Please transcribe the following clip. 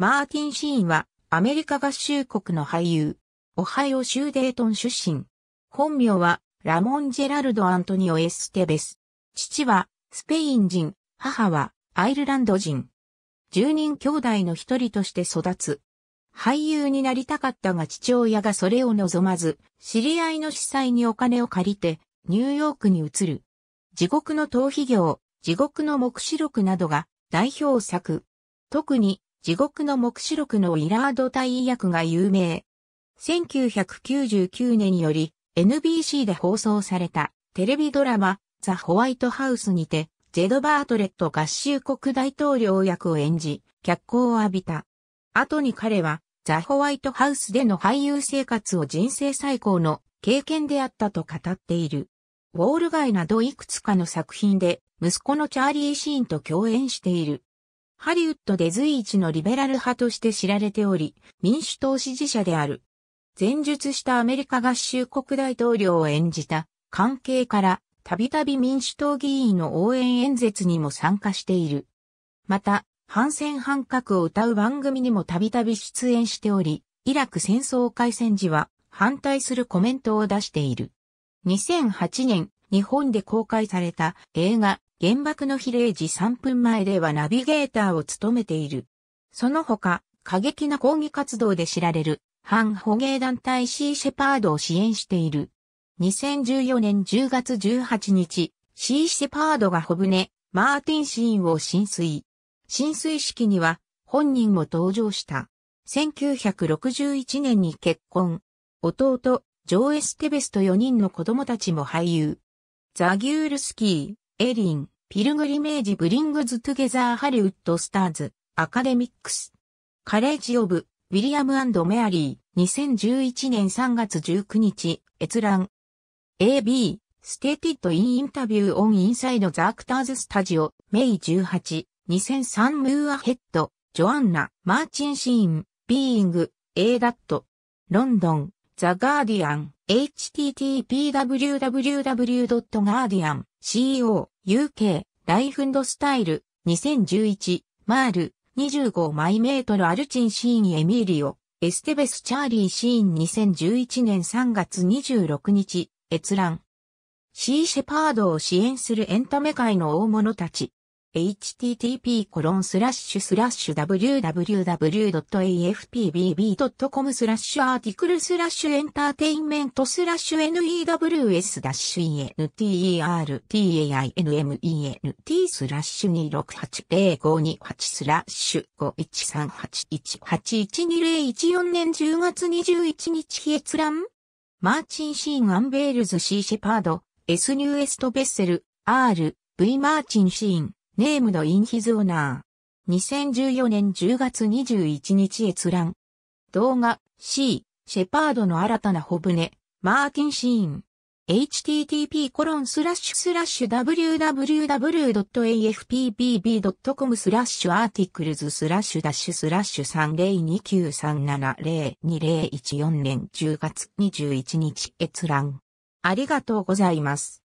マーティン・シーンはアメリカ合衆国の俳優、オハイオ州デートン出身。本名はラモン・ジェラルド・アントニオ・エステベス。父はスペイン人、母はアイルランド人。10人兄弟の一人として育つ。俳優になりたかったが父親がそれを望まず、知り合いの司祭にお金を借りてニューヨークに移る。地獄の逃避行、地獄の黙示録などが代表作。特に地獄の黙示録のイラード大尉役が有名。1999年より NBC で放送されたテレビドラマザ・ホワイトハウスにてジェド・バートレット合衆国大統領役を演じ、脚光を浴びた。後に彼はザ・ホワイトハウスでの俳優生活を人生最高の経験であったと語っている。ウォール街などいくつかの作品で息子のチャーリー・シーンと共演している。ハリウッドで随一のリベラル派として知られており、民主党支持者である。前述したアメリカ合衆国大統領を演じた関係からたびたび民主党議員の応援演説にも参加している。また、反戦反核を歌う番組にもたびたび出演しており、イラク戦争開戦時は反対するコメントを出している。2008年、日本で公開された映画、原爆の日0時3分前ではナビゲーターを務めている。その他、過激な抗議活動で知られる、反捕鯨団体シー・シェパードを支援している。2014年10月18日、シー・シェパードが小舟、マーティン・シーンを浸水。浸水式には本人も登場した。1961年に結婚。弟、ジョー・エステベスと4人の子供たちも俳優。ザギュールスキー、エリン、ピルグリメージ・ブリングズ・トゥゲザー・ハリウッド・スターズ、アカデミックス。カレッジ・オブ・ウィリアム&メアリー、2011年3月19日、閲覧。AB、Stated in Interview on Inside the Actors Studio、May 18。2003ムーアヘッド、ジョアンナ、マーチンシーン、ビーイング、ADAT、ロンドン、ザ・ガーディアン、http://www.guardian.co.uk、ライフ&スタイル、2011、マール、25マイメートルアルチンシーンエミリオ、エステベスチャーリーシーン2011年3月26日、閲覧。シー・シェパードを支援するエンタメ界の大物たち。http://www.entertainment/entertainment/entertainment/2018-513811814 年10月21日非閲覧。マーチン・シーン・アンベールズ・シー・シェパード、S・ニュー・エスト・ベッセル、R、V・マーチン・シーン。ネームのインヒズオナー。2014年10月21日閲覧。動画、C、シェパードの新たな小舟、マーティンシーン。http://www.afpb.com/articles/302937020114年10月21日閲覧。ありがとうございます。